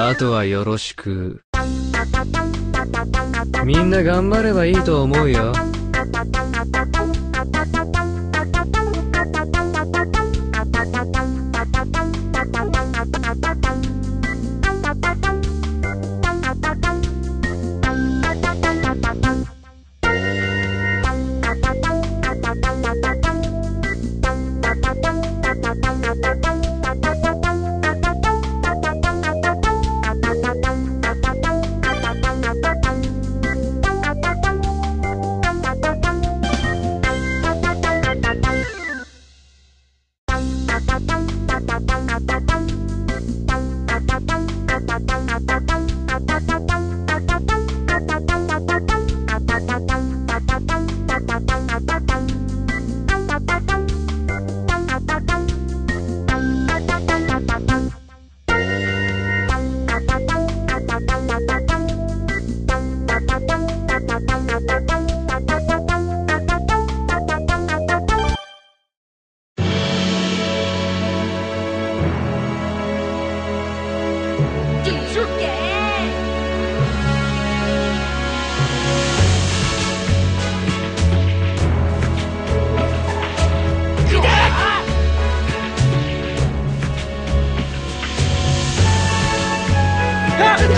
あとはよろしく。みんな頑張ればいいと思うよ。ち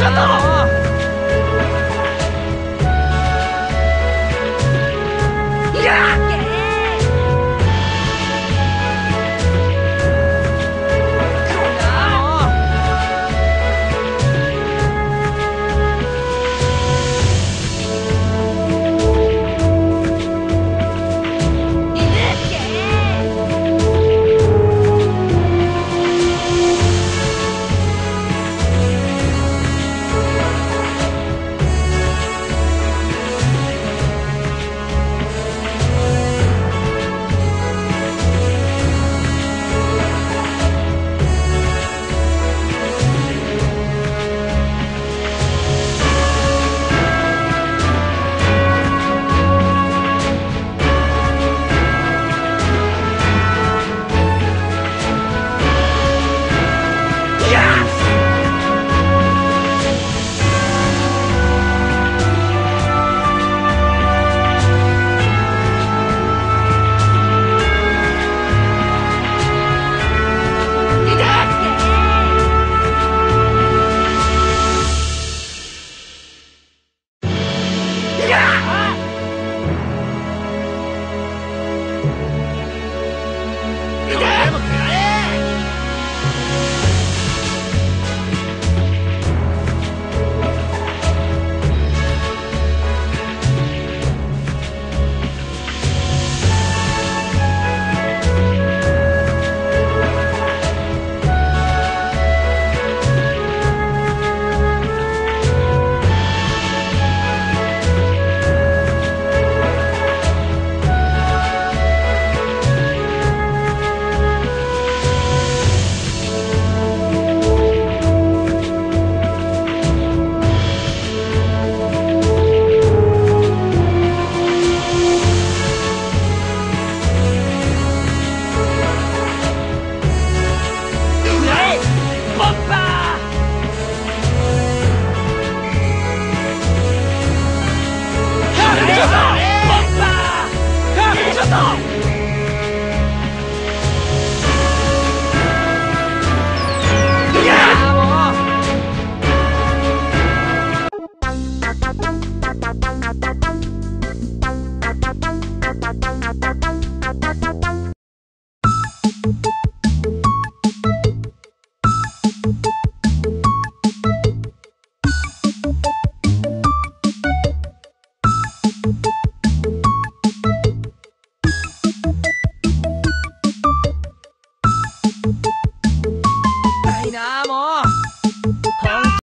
ょっと！